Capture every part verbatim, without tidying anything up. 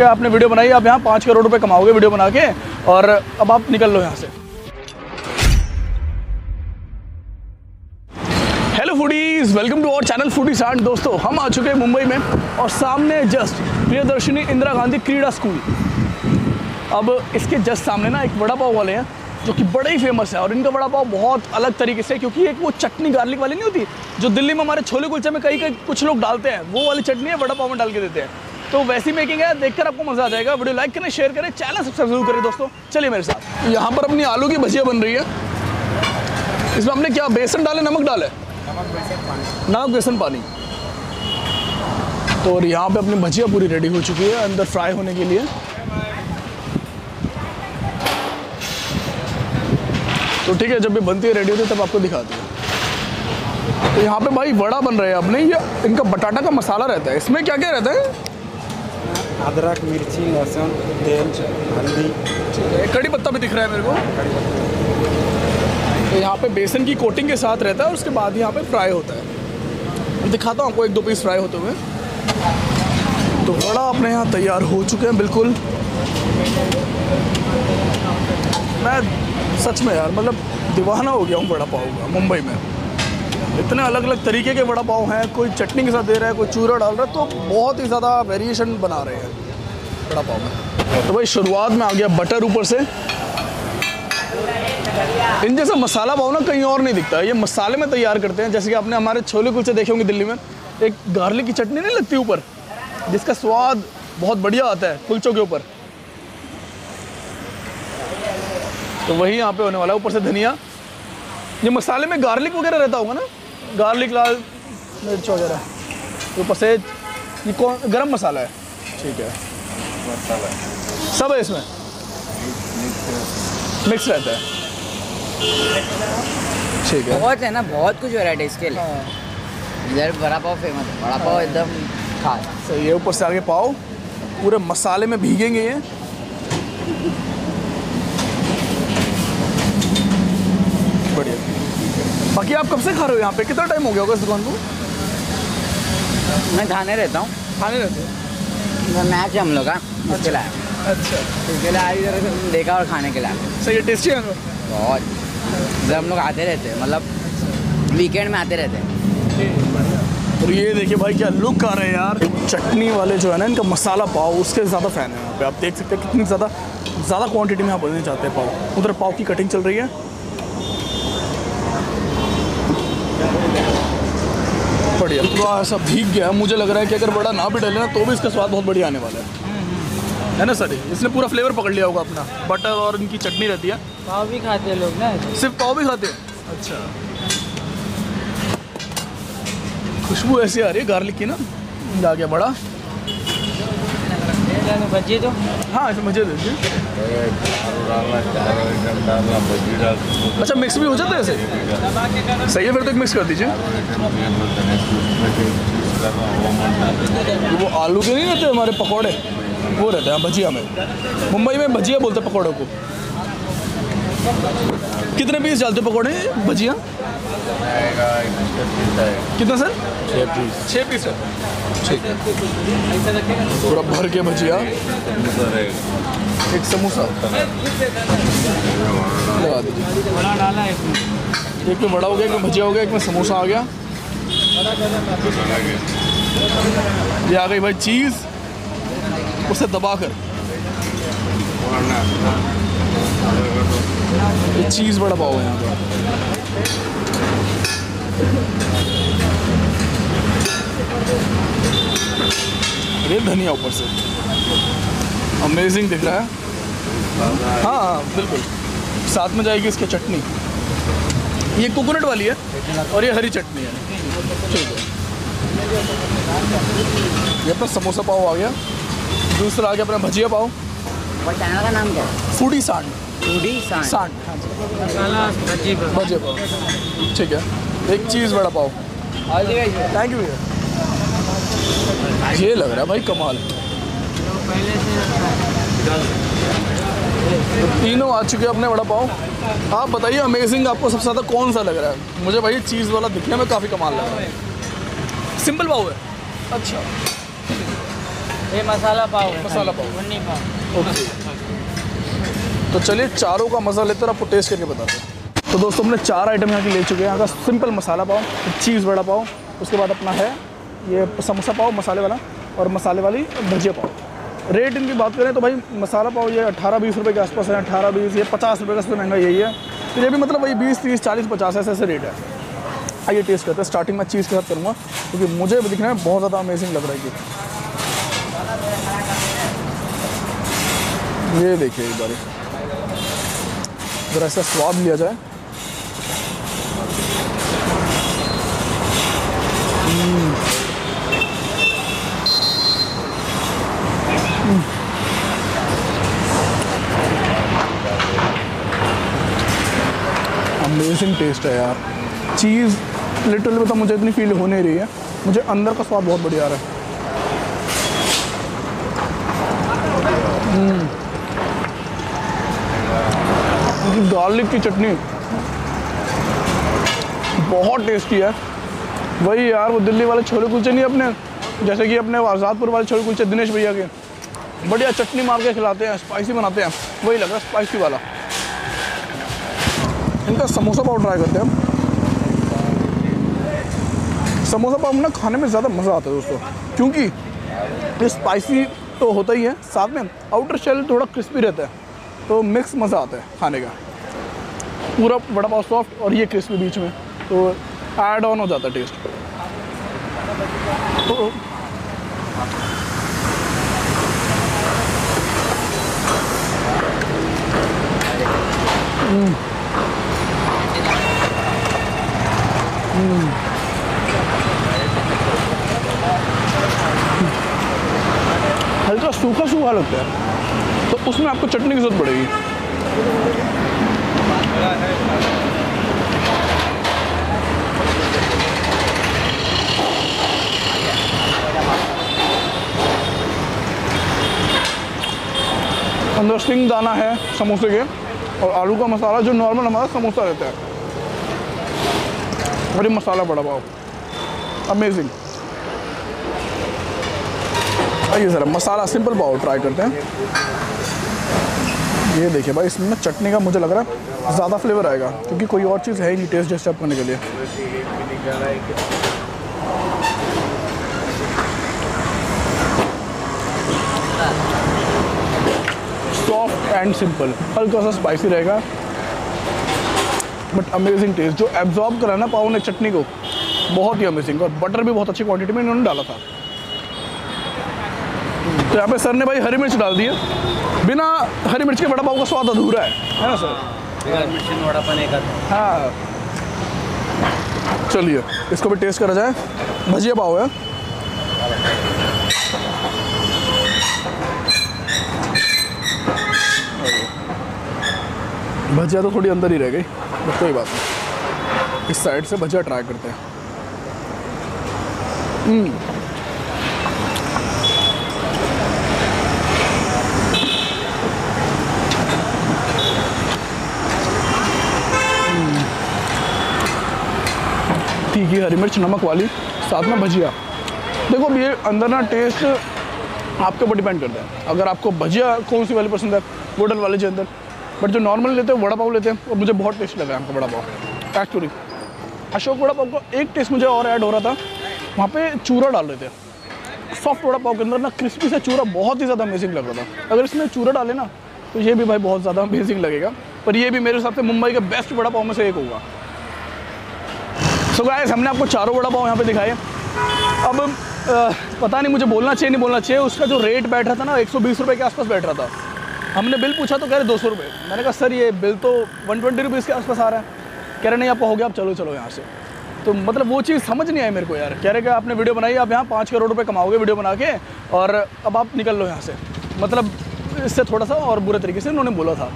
के आपने वीडियो बनाई, आप यहाँ पाँच करोड़ रुपए कमाओगे वीडियो बना के, और अब आप निकल लो यहाँ से। Hello foodies, welcome to our channel foodie सांड। दोस्तों हम आ चुके हैं मुंबई में और सामने जस्ट प्रियदर्शिनी इंदिरा गांधी क्रीड़ा स्कूल। अब इसके जस्ट सामने ना एक वड़ा पाव वाले हैं जो कि बड़े ही फेमस है, और इनका वड़ा पाव बहुत अलग तरीके से, क्योंकि एक वो चटनी गार्लिक वाली नहीं होती जो दिल्ली में हमारे छोले कुलचे में कई कई कुछ लोग डालते हैं, वो वाली चटनी है वड़ा पाव में डाल के देते हैं। तो वैसी मेकिंग है, देखकर आपको मज़ा आ जाएगा। वीडियो लाइक करें, शेयर करें, चैनल सब्सक्राइब जरूर करें। दोस्तों चलिए मेरे साथ। यहाँ पर अपनी आलू की भजिया बन रही है। इसमें हमने क्या बेसन डाले, नमक डाले, नमक बेसन पानी। तो और यहाँ पर अपनी भजिया पूरी रेडी हो चुकी है अंदर फ्राई होने के लिए। तो ठीक है, जब भी बनती है रेडी होती है तब आपको दिखाती है। तो यहाँ पे भाई वड़ा बन रहे हैं अपने। ये इनका बटाटा का मसाला रहता है, इसमें क्या क्या रहता है? अदरक, मिर्ची, लहसुन, तेल, हल्दी, कड़ी पत्ता भी दिख रहा है मेरे को। तो यहाँ पे बेसन की कोटिंग के साथ रहता है, उसके बाद यहाँ पे फ्राई होता है। दिखाता हूँ आपको एक दो पीस फ्राई होते हुए। तो वड़ा अपने यहाँ तैयार हो चुके हैं बिल्कुल। मैं सच में यार मतलब दीवाना हो गया हूँ वड़ा पाव का। मुंबई में इतने अलग अलग तरीके के वड़ा पाव हैं, कोई चटनी के साथ दे रहा है, कोई चूरा डाल रहा है, तो बहुत ही ज़्यादा वेरिएशन बना रहे हैं वड़ा पाव में। तो भाई शुरुआत में आ गया बटर ऊपर से। इन जैसा मसाला पाव ना कहीं और नहीं दिखता, ये मसाले में तैयार करते हैं। जैसे कि आपने हमारे छोले कुलचे देखे होंगे दिल्ली में, एक गार्लिक की चटनी नहीं लगती ऊपर, जिसका स्वाद बहुत बढ़िया आता है कुलचों के ऊपर। तो वही यहाँ पे होने वाला है। ऊपर से धनिया, ये मसाले में गार्लिक वगैरह रहता होगा ना, गार्लिक, लाल मिर्च वगैरह। तो ऊपर से ये कौन गरम मसाला है, ठीक है, मसाला सब है इसमें मिक्स रहता है, ठीक है। बहुत है ना, बहुत कुछ वैरायटी इसके लिए। इधर वड़ा पाव फेमस है, वड़ा पाव एकदम खास। सही है। ऊपर से आगे पाव पूरे मसाले में भीगेंगे ये। बाकी आप कब से खा रहे हो यहाँ पे? कितना टाइम हो गया होगा इस दुकान को? मैं थाने रहता हूँ। थाने रहते हो? मैच है हम लोग का। अच्छा अच्छा, इसके लिए आई इधर देखा और खाने के लिए। सही है, टेस्टी है बहुत। इधर हम लोग आते रहते हैं, मतलब वीकेंड में आते रहते हैं। और ये देखिए भाई क्या लुक आ रहा है यार। चटनी वाले जो है ना, इनका मसाला पाव उसके ज़्यादा फैन है यहाँ पे। आप देख सकते हैं कितनी ज़्यादा ज़्यादा क्वान्टिटी में यहाँ बनने चाहते हैं पाव। उधर पाव की कटिंग चल रही है। बढ़िया, थोड़ा ऐसा भीग गया। मुझे लग रहा है कि अगर वड़ा ना भी डले ना तो भी इसका स्वाद बहुत बढ़िया आने वाला है, है ना सर? इसने पूरा फ्लेवर पकड़ लिया होगा अपना, बटर और इनकी चटनी रहती है। पाव भी खाते हैं लोग ना, सिर्फ पाव भी खाते हैं। अच्छा, खुशबू ऐसी आ रही है गार्लिक की ना। आ गया बड़ा। भजिए दो। हाँ, भजिए दो। अच्छा, मिक्स भी हो जाता है ऐसे? सही है, फिर तो एक मिक्स कर दीजिए। वो आलू के नहीं रहते हमारे पकौड़े, वो रहते हैं भजिया में। मुंबई में भजिया बोलते हैं पकौड़ों को। कितने पीस डालते हो पकौड़े भजिया? कितना सर? छः पीस। छः पीस सर, ठीक है। पूरा भर के भजिया, एक समोसा लगा दीजिए। बड़ा डाला है इसमें, एक में बड़ा हो गया, एक में भजिया हो गया, एक में समोसा आ गया। ये आ गई भाई चीज़, उसे दबा कर ये चीज़ बड़ा पाव है यहाँ पे। ये धनिया ऊपर से अमेजिंग दिख रहा है। हाँ बिल्कुल, साथ में जाएगी इसकी चटनी। ये कोकोनट वाली है और ये हरी चटनी है, ठीक है। ये अपना समोसा पाव आ गया, दूसरा आ गया अपना भजिया पाव। चैनल का नाम क्या है? फूडी सांड। फूडी सांड, भजिया पाव, ठीक है। एक चीज़ बड़ा पाव। थैंक यू भैया। ये लग रहा है भाई कमाल। तीनों आ चुके हैं अपने वड़ा पाव। आप बताइए अमेजिंग आपको सबसे ज़्यादा कौन सा लग रहा है? मुझे भाई चीज़ वाला दिखने में काफ़ी कमाल लग रहा है। सिंपल पाव है, अच्छा। ये मसाला पाव है, मसाला पाव, मुन्नी पाव। ओके, तो चलिए चारों का मज़ा लेते हैं, आपको टेस्ट करके बताते हैं। तो दोस्तों हमने चार आइटम यहाँ की ले चुके हैं। यहाँ का सिंपल मसाला पाव, चीज़ वड़ा पाव, उसके बाद अपना है ये समोसा पाव मसाले वाला, और मसाले वाली भजिया पाव। रेट इनकी बात करें तो भाई मसाला पाव ये अट्ठारह बीस रुपये के आसपास है, अट्ठारह बीस ये पचास रुपये का सबसे महंगा यही है। तो ये भी मतलब वही बीस तीस चालीस पचास ऐसे ऐसे रेट है। आइए टेस्ट करते हैं। स्टार्टिंग में चीज़ के साथ करूँगा क्योंकि तो मुझे दिखने में बहुत ज़्यादा अमेजिंग लग रहा है कि ये देखिए एक बार ज़रा इसका स्वाद लिया जाए। अमेजिंग टेस्ट है यार, चीज़ लिटरली मतलब मुझे इतनी फील हो नहीं रही है, मुझे अंदर का स्वाद बहुत बढ़िया आ रहा है। गार्लिक की चटनी बहुत टेस्टी है। वही यार वो दिल्ली वाले छोले कुलचे नहीं अपने, जैसे कि अपने आज़ादपुर वाले छोले कुलचे दिनेश भैया के, बढ़िया चटनी मार के खिलाते हैं, स्पाइसी बनाते हैं, वही लग रहा है स्पाइसी वाला। इनका समोसा पाव ट्राई करते हैं। समोसा पाव ना खाने में ज़्यादा मज़ा आता है दोस्तों, क्योंकि ये स्पाइसी तो होता ही है, साथ में आउटर शेल थोड़ा क्रिस्पी रहता है, तो मिक्स मज़ा आता है खाने का। पूरा वड़ा पाव सॉफ्ट और ये क्रिस्पी बीच में, तो ऐड ऑन हो जाता है टेस्ट। तो हल्का सूखा सूखा लगता है, तो उसमें आपको चटनी की जरूरत पड़ेगी। अंदर स्टिंग दाना है समोसे के, और आलू का मसाला जो नॉर्मल हमारा समोसा रहता है, और ये मसाला बड़ा पाव अमेजिंग। आइए ज़रा मसाला सिंपल पाव ट्राई करते हैं। ये देखिए भाई, इसमें चटनी का मुझे लग रहा है ज़्यादा फ्लेवर आएगा, क्योंकि कोई और चीज़ है ही नहीं टेस्ट जस्ट करने के लिए। सॉफ्ट एंड सिंपल, हल्का सा स्पाइसी रहेगा बट अमेजिंग टेस्ट, जो एब्जॉर्ब करा ना पाव ने चटनी को, बहुत ही अमेजिंग। और बटर भी बहुत अच्छी क्वांटिटी में इन्होंने डाला था। तो यहाँ पे सर ने भाई हरी मिर्च डाल दी है, बिना हरी मिर्च के वड़ा पाव का स्वाद अधूरा है, है ना सर? बिना मिर्च में वड़ा पाव नहीं खाता। हाँ, चलिए इसको भी टेस्ट करा जाए। भजिया पाव है, भजिया तो थोड़ी अंदर ही रह गई, तो कोई बात नहीं, इस साइड से भजिया ट्राई करते हैं। ठीक है, हरी मिर्च नमक वाली, साथ में भजिया। देखो अब ये अंदर ना टेस्ट आपके ऊपर डिपेंड करता है, अगर आपको भजिया कौन सी वाली पसंद है, होटल वाले के अंदर। बट जो नॉर्मल लेते हैं वड़ा पाव लेते हैं, और मुझे बहुत टेस्ट लगा है आपका वड़ा पाव। एक्चुअली अशोक वड़ा पाव का एक टेस्ट मुझे और ऐड हो रहा था, वहाँ पे चूरा डाल रहे थे सॉफ्ट वड़ा पाव के अंदर ना, क्रिस्पी से चूरा बहुत ही ज़्यादा अमेजिंग लग रहा था। अगर इसमें चूरा डाले ना तो ये भी भाई बहुत ज़्यादा अमेजिंग लगेगा, पर ये भी मेरे हिसाब से मुंबई के बेस्ट वड़ा पाव में से एक होगा। तो गाइस हमने आपको चारों वड़ा पाव यहाँ पे दिखाए। अब आ, पता नहीं मुझे बोलना चाहिए नहीं बोलना चाहिए, उसका जो रेट बैठ रहा था ना एक सौ बीस रुपए के आसपास बैठ रहा था। हमने बिल पूछा तो कह रहे दो सौ रुपये। मैंने कहा सर ये बिल तो एक सौ बीस रुपीस के आसपास आ रहा है। कह रहे नहीं आप हो गया, आप चलो चलो यहाँ से। तो मतलब वो चीज़ समझ नहीं आई मेरे को यार। कह रहे कि आपने वीडियो बनाई, आप यहाँ पाँच करोड़ रुपये कमाओगे वीडियो बना के, और अब आप निकल लो यहाँ से। मतलब इससे थोड़ा सा और बुरे तरीके से उन्होंने बोला था।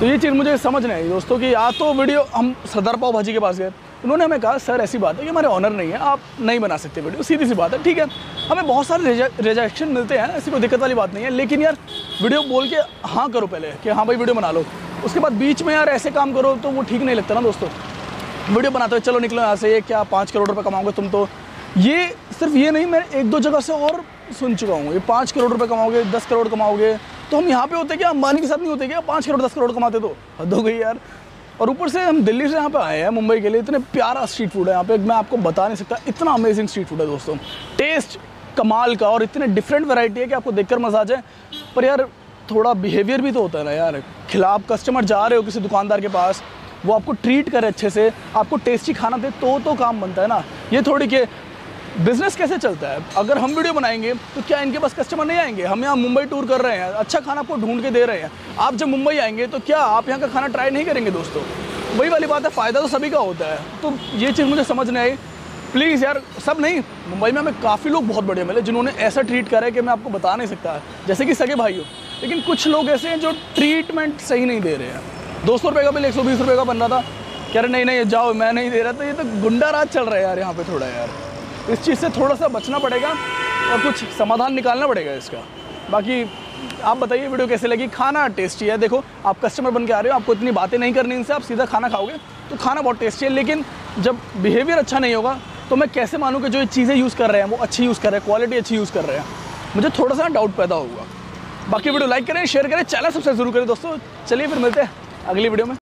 तो ये चीज़ मुझे समझ नहीं आई दोस्तों कि या तो वीडियो, हम सरदार पाव भाजी के पास गए, उन्होंने हमें कहा सर ऐसी बात है कि हमारे ऑनर नहीं है, आप नहीं बना सकते वीडियो, सीधी सी बात है। ठीक है, हमें बहुत सारे रिजेक्शन मिलते हैं, ऐसी कोई दिक्कत वाली बात नहीं है, लेकिन यार वीडियो बोल के हाँ करो पहले कि हाँ भाई वीडियो बना लो, उसके बाद बीच में यार ऐसे काम करो तो वो ठीक नहीं लगता ना दोस्तों। वीडियो बनाते हो चलो निकलो यहाँ से, ये क्या पाँच करोड़ रुपये कमाओगे तुम। तो ये सिर्फ ये नहीं, मैं एक दो जगह से और सुन चुका हूँ, ये पाँच करोड़ रुपए कमाओगे, दस करोड़ कमाओगे। तो हम यहाँ पे होते क्या, अंबानी के साथ नहीं होते क्या? पाँच करोड़ दस करोड़ कमाते तो हद हो गई यार। और ऊपर से हम दिल्ली से यहाँ पे आए हैं मुंबई के लिए, इतने प्यारा स्ट्रीट फूड है यहाँ पे, मैं आपको बता नहीं सकता, इतना अमेजिंग स्ट्रीट फूड है दोस्तों। टेस्ट कमाल का और इतने डिफरेंट वैरायटी है कि आपको देखकर मजा आ जाए। पर यार थोड़ा बिहेवियर भी तो होता है ना यार, खिलाफ कस्टमर जा रहे हो किसी दुकानदार के पास, वो आपको ट्रीट करे अच्छे से, आपको टेस्टी खाना दे तो तो काम बनता है ना। ये थोड़ी कि बिज़नेस कैसे चलता है, अगर हम वीडियो बनाएंगे तो क्या इनके पास कस्टमर नहीं आएंगे? हम यहाँ मुंबई टूर कर रहे हैं, अच्छा खाना आपको ढूंढ के दे रहे हैं, आप जब मुंबई आएंगे तो क्या आप यहाँ का खाना ट्राई नहीं करेंगे दोस्तों? वही वाली बात है, फ़ायदा तो सभी का होता है। तो ये चीज़ मुझे समझ नहीं आई, प्लीज़ यार। सब नहीं, मुंबई में हमें काफ़ी लोग बहुत बढ़िया मिले जिन्होंने ऐसा ट्रीट करा है कि मैं आपको बता नहीं सकता, जैसे कि सगे भाई हो। लेकिन कुछ लोग ऐसे हैं जो ट्रीटमेंट सही नहीं दे रहे हैं। दो सौ रुपये का बिल एक सौ बीस रुपये का बन रहा था, कह रहे नहीं नहीं जाओ मैं नहीं दे रहा। तो ये तो गुंडा राज चल रहा है यार यहाँ पे थोड़ा। यार इस चीज़ से थोड़ा सा बचना पड़ेगा और कुछ समाधान निकालना पड़ेगा इसका। बाकी आप बताइए वीडियो कैसे लगी। खाना टेस्टी है, देखो आप कस्टमर बन के आ रहे हो, आपको इतनी बातें नहीं करनी इनसे, आप सीधा खाना खाओगे तो खाना बहुत टेस्टी है। लेकिन जब बिहेवियर अच्छा नहीं होगा तो मैं कैसे मानूँ कि जो ये चीज़ें यूज़ कर रहे हैं वो अच्छी यूज़ कर रहे हैं, क्वालिटी अच्छी यूज़ कर रहे हैं? मुझे थोड़ा सा डाउट पैदा होगा। बाकी वीडियो लाइक करें, शेयर करें, चैनल सब्सक्राइब जरूर करें दोस्तों। चलिए फिर मिलते हैं अगली वीडियो में।